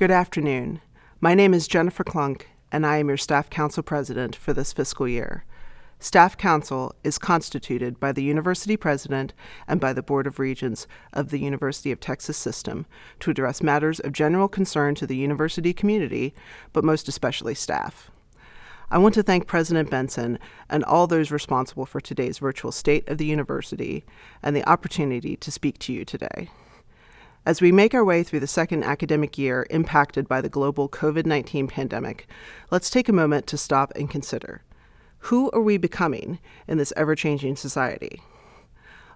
Good afternoon. My name is Jennifer Klunk, and I am your Staff Council President for this fiscal year. Staff Council is constituted by the University President and by the Board of Regents of the University of Texas System to address matters of general concern to the university community, but most especially staff. I want to thank President Benson and all those responsible for today's virtual State of the University and the opportunity to speak to you today. As we make our way through the second academic year impacted by the global COVID-19 pandemic, let's take a moment to stop and consider, who are we becoming in this ever-changing society?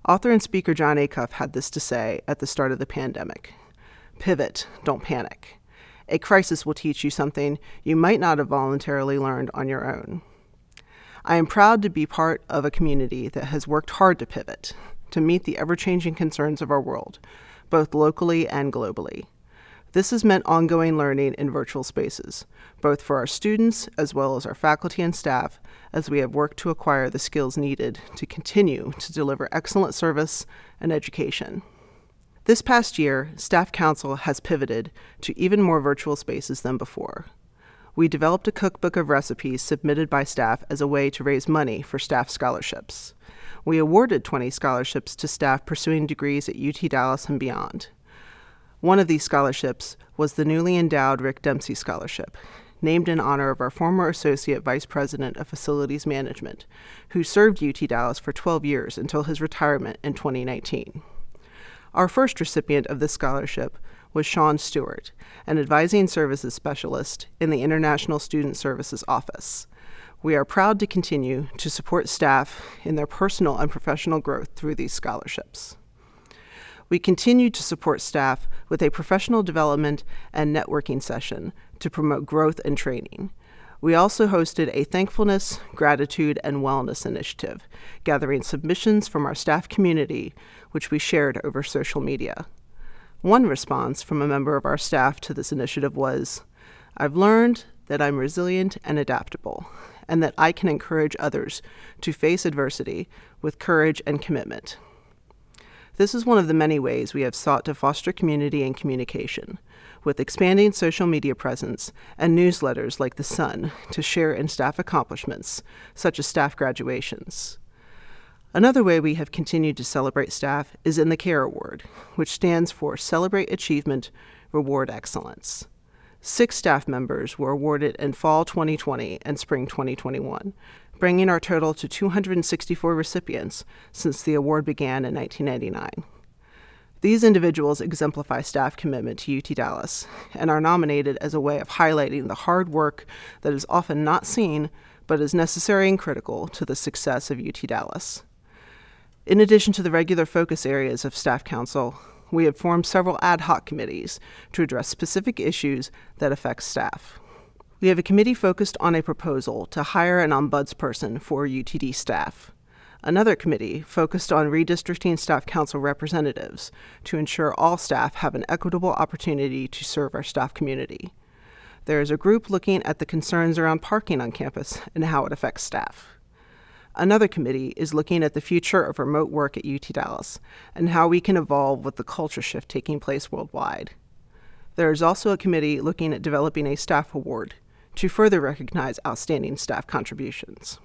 Author and speaker John Acuff had this to say at the start of the pandemic: pivot, don't panic. A crisis will teach you something you might not have voluntarily learned on your own. I am proud to be part of a community that has worked hard to pivot, to meet the ever-changing concerns of our world, both locally and globally. This has meant ongoing learning in virtual spaces, both for our students as well as our faculty and staff, as we have worked to acquire the skills needed to continue to deliver excellent service and education. This past year, Staff Council has pivoted to even more virtual spaces than before. We developed a cookbook of recipes submitted by staff as a way to raise money for staff scholarships. We awarded 20 scholarships to staff pursuing degrees at UT Dallas and beyond. One of these scholarships was the newly endowed Rick Dempsey Scholarship, named in honor of our former Associate Vice President of Facilities Management, who served UT Dallas for 12 years until his retirement in 2019. Our first recipient of this scholarship was Sean Stewart, an advising services specialist in the International Student Services Office. We are proud to continue to support staff in their personal and professional growth through these scholarships. We continue to support staff with a professional development and networking session to promote growth and training. We also hosted a thankfulness, gratitude, and wellness initiative, gathering submissions from our staff community, which we shared over social media. One response from a member of our staff to this initiative was, "I've learned that I'm resilient and adaptable, and that I can encourage others to face adversity with courage and commitment." This is one of the many ways we have sought to foster community and communication, with expanding social media presence and newsletters like The Sun to share in staff accomplishments, such as staff graduations. Another way we have continued to celebrate staff is in the CARE Award, which stands for Celebrate Achievement, Reward Excellence. 6 staff members were awarded in fall 2020 and spring 2021, bringing our total to 264 recipients since the award began in 1999. These individuals exemplify staff commitment to UT Dallas and are nominated as a way of highlighting the hard work that is often not seen, but is necessary and critical to the success of UT Dallas. In addition to the regular focus areas of Staff Council, we have formed several ad hoc committees to address specific issues that affect staff. We have a committee focused on a proposal to hire an ombudsperson for UTD staff. Another committee focused on redistricting Staff Council representatives to ensure all staff have an equitable opportunity to serve our staff community. There is a group looking at the concerns around parking on campus and how it affects staff. Another committee is looking at the future of remote work at UT Dallas and how we can evolve with the culture shift taking place worldwide. There is also a committee looking at developing a staff award to further recognize outstanding staff contributions.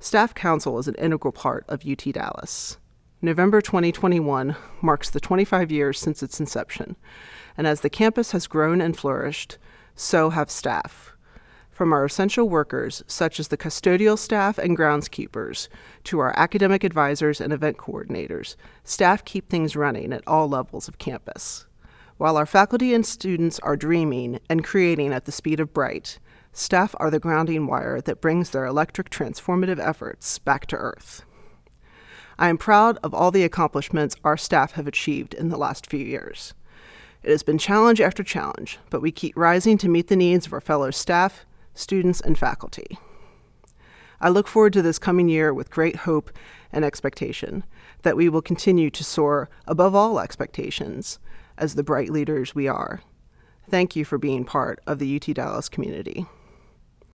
Staff Council is an integral part of UT Dallas. November 2021 marks the 25 years since its inception, and as the campus has grown and flourished, so have staff. From our essential workers, such as the custodial staff and groundskeepers, to our academic advisors and event coordinators, staff keep things running at all levels of campus. While our faculty and students are dreaming and creating at the speed of bright, staff are the grounding wire that brings their electric transformative efforts back to earth. I am proud of all the accomplishments our staff have achieved in the last few years. It has been challenge after challenge, but we keep rising to meet the needs of our fellow staff, students, and faculty. I look forward to this coming year with great hope and expectation that we will continue to soar above all expectations as the bright leaders we are. Thank you for being part of the UT Dallas community.